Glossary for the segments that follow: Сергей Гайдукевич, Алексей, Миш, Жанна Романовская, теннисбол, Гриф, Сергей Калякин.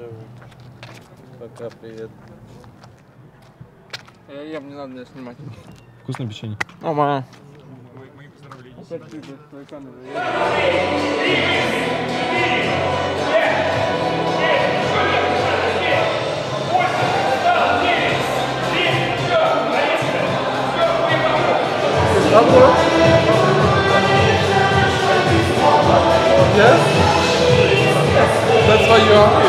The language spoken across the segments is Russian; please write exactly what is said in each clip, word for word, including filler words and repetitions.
Давай. Пока, привет. Я ем, не надо меня снимать. Вкусное печенье. О, мама. Мои поздравления. Опять ты, твоя камера. That works. Yes? That's why you are here.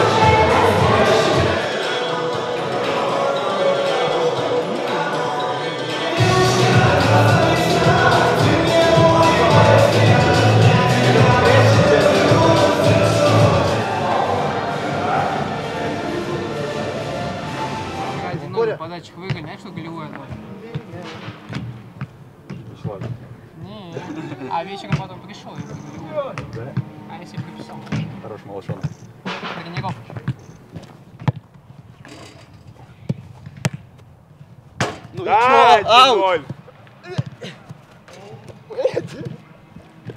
Один подачек выиграть, знаешь, что голевое ладно. Не, а вечером потом пришел. Да? А если приписал? Хорош, малышонок. Тренировка. Ну да, и чё? Ау!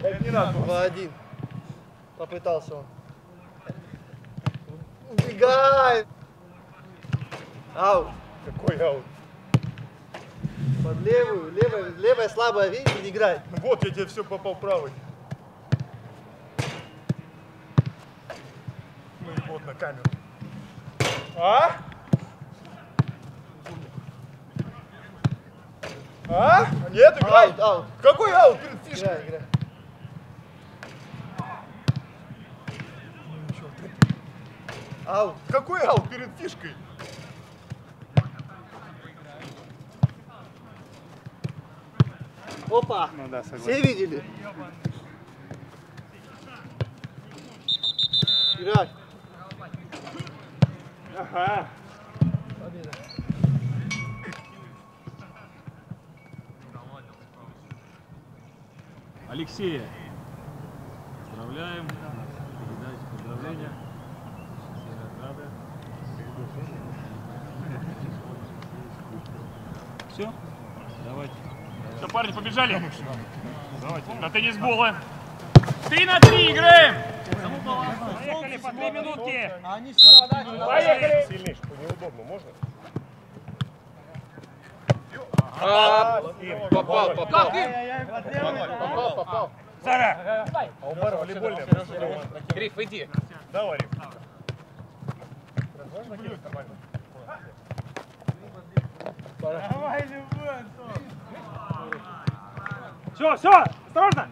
Это не надо. два-один. Попытался он. Убегай! Ау! Какой ау? Под левую, левая, левая слабая, видите, не играет. Вот я тебе все попал правый. Ну и вот на камеру. А? А? Нет, играй. Аут, аут. Какой аут перед фишкой? Играй, играй. Аут. Какой аут перед фишкой? Опа! Ну, да, все видели? Играть! Ага! Победа! Алексея! Поздравляем! Передайте поздравления! Все рады! Все? Давайте! Что, парни, побежали? Давайте. На теннисболы. Три на три играем! Поехали по три минутки! Поехали! Сильнейший, неудобно, можно? Попал, попал! Попал, попал! Сара! А у Бара волейбольная. Гриф, иди! Давай, Риф. Давай, любой, Антон! Все, все, осторожно!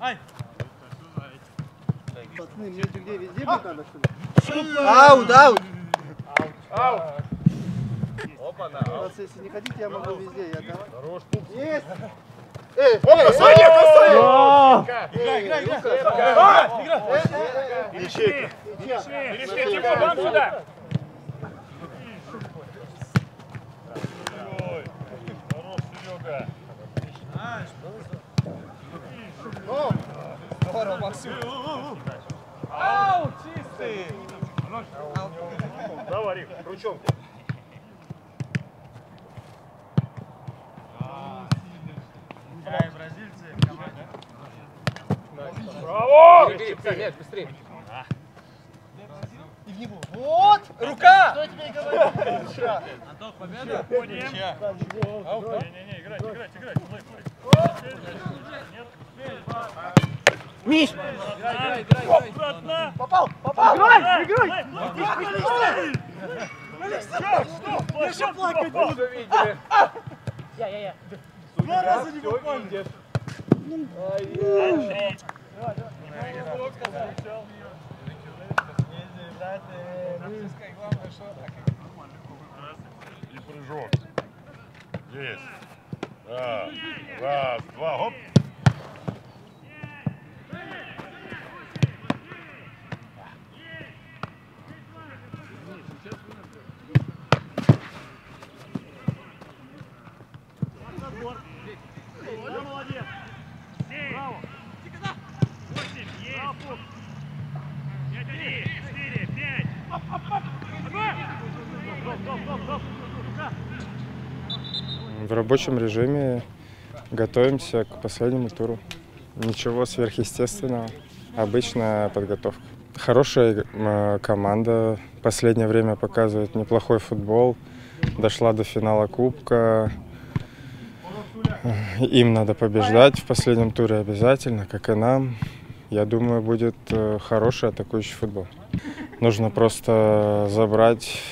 Ай! Пацаны, мне где везде будет надо, что ли? Аут, аут! Аут! Опа-на! Молодцы, если не хотите, я могу везде, я давай. Хорош, пуп! Есть! Эй, касание, касание! Играй, играй, играй! Играй! Ищи! Перешли, вам сюда! Ау, чистый! Давай, Рик, ручонку. Играй, бразильцы, команда. Браво! Нет, быстрее. И в него. Вот! Рука! Что тебе говорит? Антон, победа? Не-не-не, играть, играть, играть. Миш! Играй, играй, играй! Попал! Попал! Играй! Играй! Я еще плакать буду! Я, я, я! Два раза не попал! Ай-яй! И прыжок! Есть! Раз, раз, два, хоп! В рабочем режиме готовимся к последнему туру. Ничего сверхъестественного, обычная подготовка. Хорошая э, команда. Последнее время показывает неплохой футбол. Дошла до финала Кубка. Им надо побеждать в последнем туре обязательно, как и нам. Я думаю, будет э, хороший атакующий футбол. Нужно просто забрать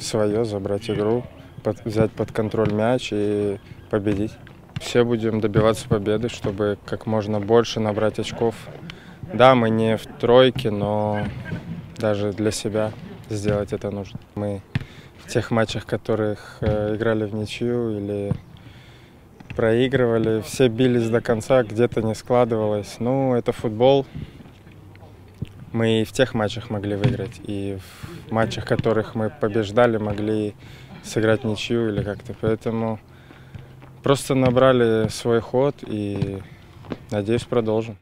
свое, забрать игру, под, взять под контроль мяч и победить. Все будем добиваться победы, чтобы как можно больше набрать очков. Да, мы не в тройке, но даже для себя сделать это нужно. Мы в тех матчах, в которых играли в ничью или проигрывали, все бились до конца, где-то не складывалось. Ну, это футбол. Мы и в тех матчах могли выиграть, и в матчах, в которых мы побеждали, могли сыграть ничью или как-то. Поэтому просто набрали свой ход и, надеюсь, продолжим.